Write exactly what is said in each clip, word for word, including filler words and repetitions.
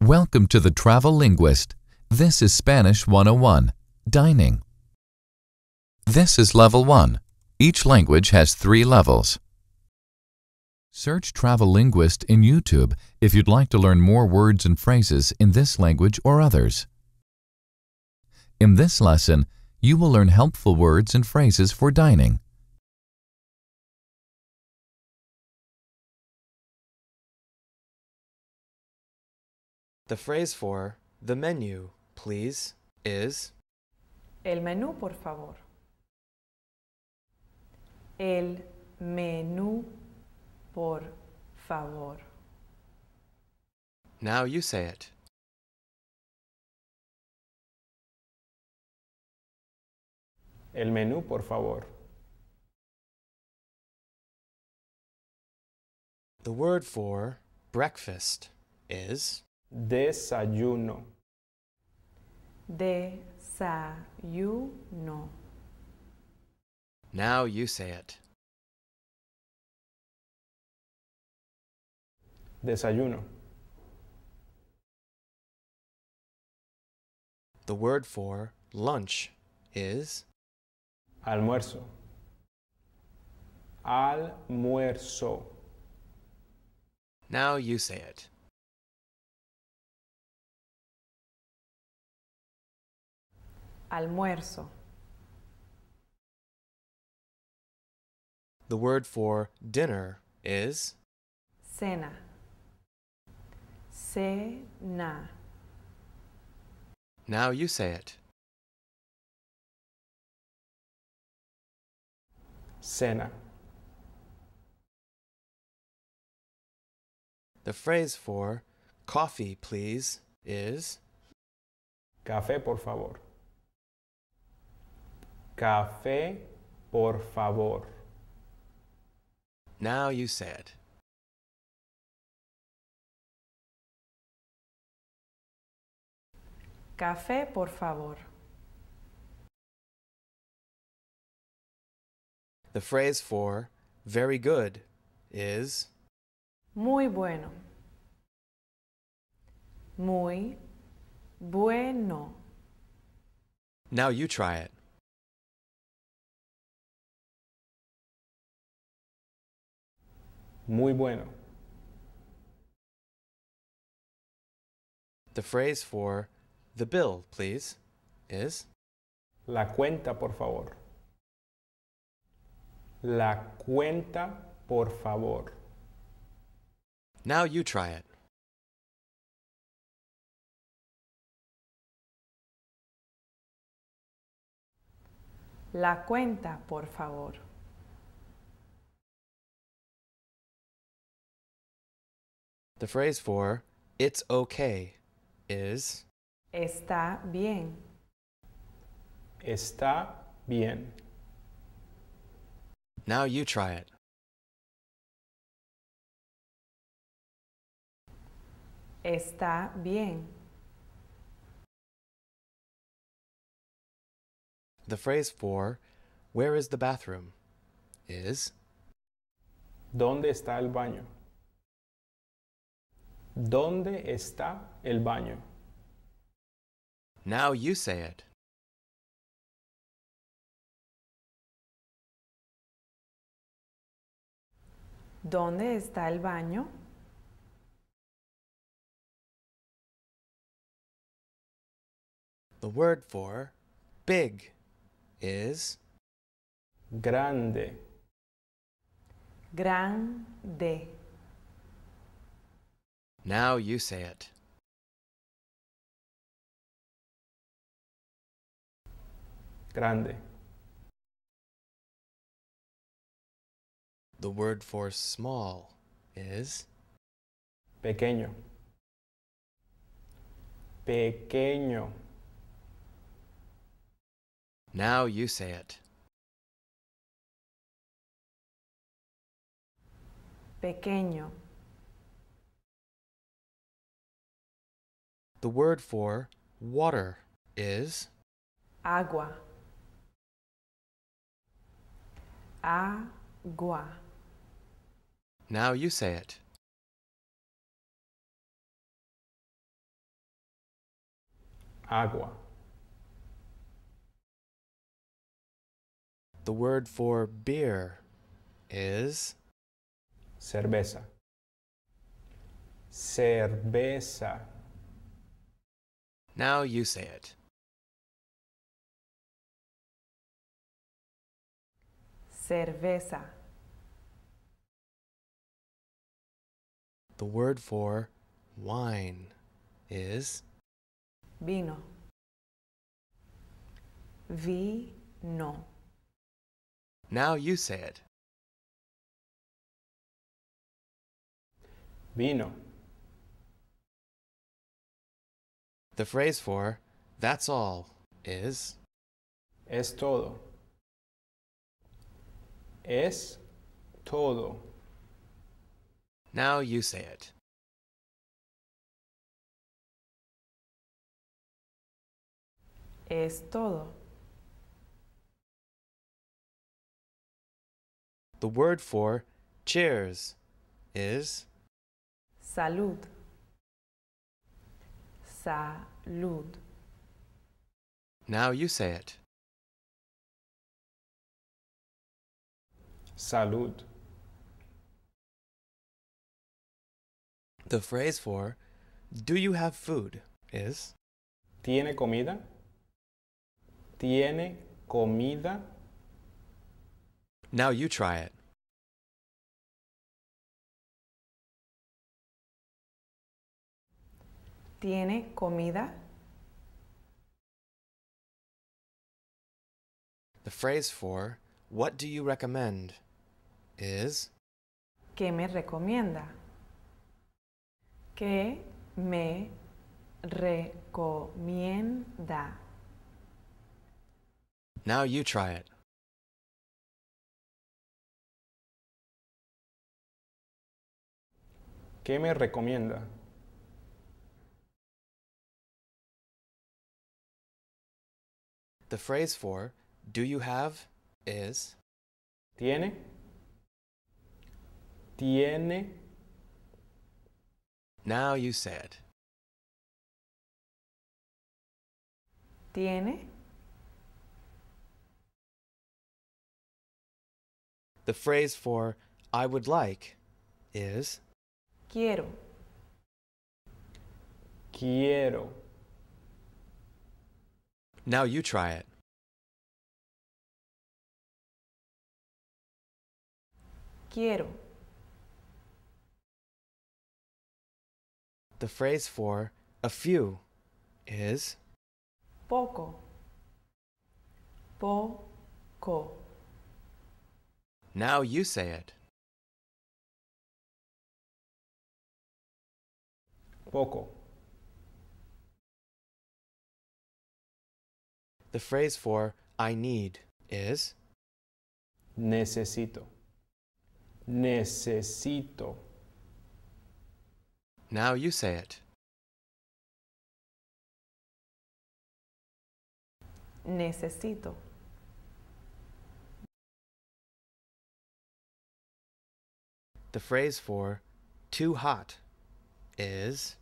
Welcome to The Travel Linguist. This is Spanish one oh one, Dining. This is Level one. Each language has three levels. Search Travel Linguist in YouTube if you'd like to learn more words and phrases in this language or others. In this lesson, you will learn helpful words and phrases for dining. The phrase for the menu, please, is El menú, por favor. El menú, por favor. Now you say it. El menú, por favor. The word for breakfast is Desayuno. Desayuno. Now you say it. Desayuno. The word for lunch is almuerzo. Almuerzo. Now you say it. Almuerzo. The word for dinner is cena. Cena. Now you say it. Cena. The phrase for coffee, please, is café, por favor. Café, por favor. Now you say it. Café, por favor. The phrase for very good is muy bueno. Muy bueno. Now you try it. Muy bueno. The phrase for the bill, please, is la cuenta, por favor. La cuenta, por favor. Now you try it. La cuenta, por favor. The phrase for it's okay is está bien. Está bien. Now you try it. Está bien. The phrase for where is the bathroom is ¿dónde está el baño? ¿Dónde está el baño? Now you say it. ¿Dónde está el baño? The word for big is grande. Grande. Now you say it. Grande. The word for small is pequeño. Pequeño. Now you say it. Pequeño. The word for water is agua. Agua. Now you say it. água. The word for beer is cerveza. Cerveza. Now you say it. Cerveza. The word for wine is vino. Vino. Now you say it. Vino. The phrase for that's all is es todo. Es todo. Now you say it. Es todo. The word for cheers is salud. Salud. Now you say it. Salud. The phrase for do you have food is tiene comida. Tiene comida. Now you try it. Tiene comida. The phrase for what do you recommend is ¿Qué me recomienda? ¿Qué me recomienda? Now you try it. ¿Qué me recomienda? The phrase for do you have is tiene. Tiene. Now you say it. Tiene. The phrase for I would like is quiero. Quiero. Now you try it. Quiero. The phrase for a few is poco. Poco. Now you say it. Poco. The phrase for I need is necesito. Necesito. Now you say it. Necesito. The phrase for too hot is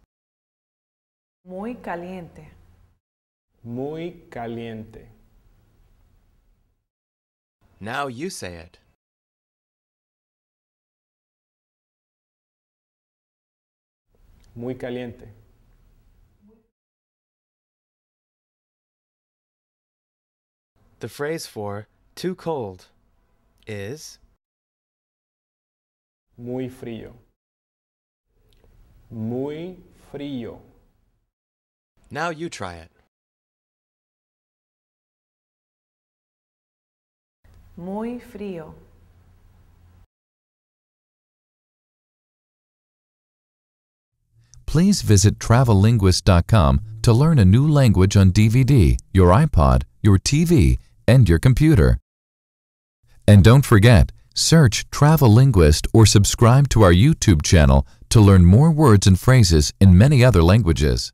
muy caliente. Muy caliente. Now you say it. Muy caliente. The phrase for too cold is muy frío. Muy frío. Now you try it. Muy frío. Please visit travel linguist dot com to learn a new language on D V D, your iPod, your T V, and your computer. And don't forget, search Travel Linguist or subscribe to our YouTube channel to learn more words and phrases in many other languages.